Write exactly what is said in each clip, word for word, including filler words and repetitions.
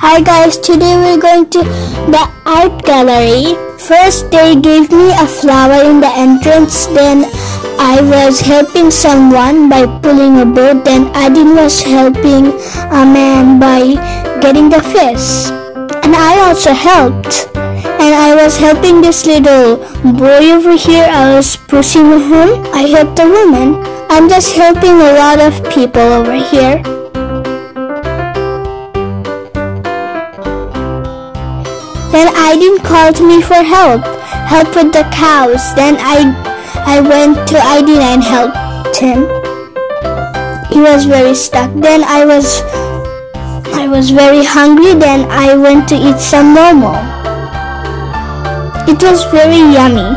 Hi guys, today we're going to the art gallery. First they gave me a flower in the entrance, then I was helping someone by pulling a boat, then Ayedin was helping a man by getting the fish. And I also helped. And I was helping this little boy over here, I was pushing him. I helped a woman. I'm just helping a lot of people over here. Then Ayedin called me for help, help with the cows. Then I, I went to Ayedin and helped him. He was very stuck. Then I was, I was very hungry. Then I went to eat some momo. It was very yummy.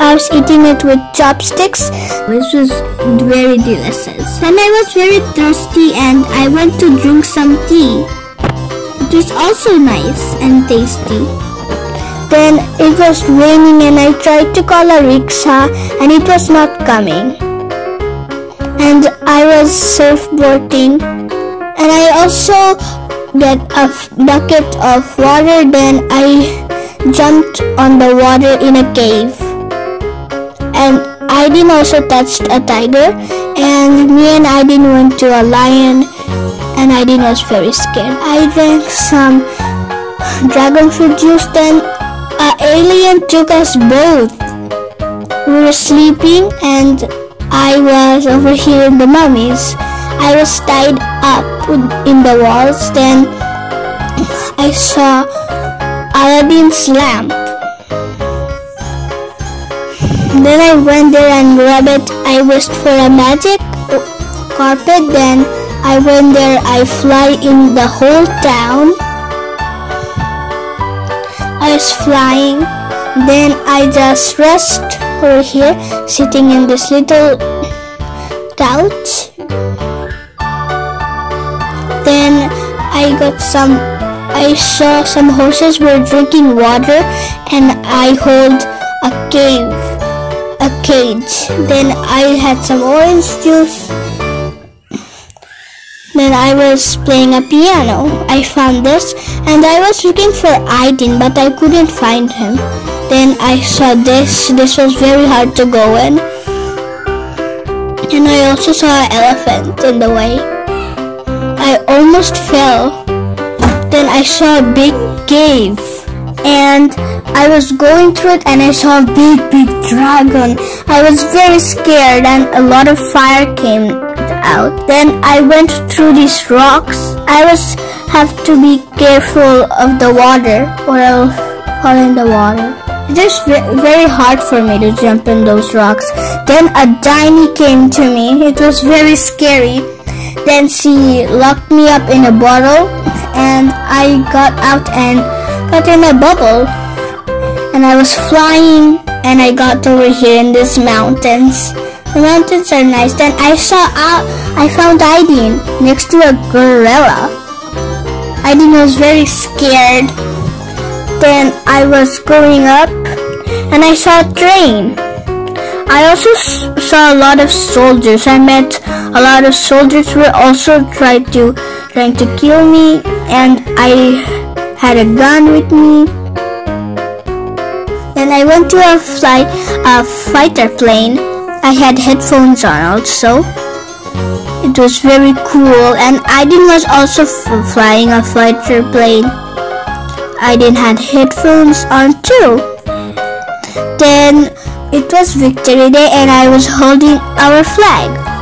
I was eating it with chopsticks, which was very delicious. Then I was very thirsty and I went to drink some tea. It was also nice and tasty. Then it was raining and I tried to call a rickshaw and it was not coming. And I was surfboarding and I also got a bucket of water, then I jumped on the water in a cave. And Ayedin also touched a tiger, and me and Ayedin went to a lion. And Ayedin was very scared. I drank some dragon fruit juice, then an alien took us both. We were sleeping and I was over here in the mummies. I was tied up in the walls, then I saw Aladdin's lamp. Then I went there and grabbed it. I wished for a magic carpet, then I went there, I fly in the whole town. I was flying, then I just rest over here, sitting in this little couch. Then I got some, I saw some horses were drinking water, and I hold a cave, a cage. Then I had some orange juice. Then I was playing a piano. I found this and I was looking for Ayedin, but I couldn't find him. Then I saw this. This was very hard to go in. And I also saw an elephant in the way. I almost fell. Then I saw a big cave. And I was going through it and I saw a big, big dragon. I was very scared and a lot of fire came out. Then I went through these rocks. I was have to be careful of the water or I'll fall in the water. It is very hard for me to jump in those rocks. Then a diny came to me. It was very scary. Then she locked me up in a bottle and I got out and got in a bubble and I was flying and I got over here in these mountains. The mountains are nice. Then I saw uh, I found Ayedin next to a gorilla. Ayedin was very scared. Then I was going up and I saw a train. I also saw a lot of soldiers. I met a lot of soldiers who were also tried to trying to kill me, and I had a gun with me. Then I went to a fly a fighter plane. I had headphones on also. It was very cool, and Ayedin was also flying a fighter plane. Ayedin had headphones on too. Then it was Victory Day and I was holding our flag.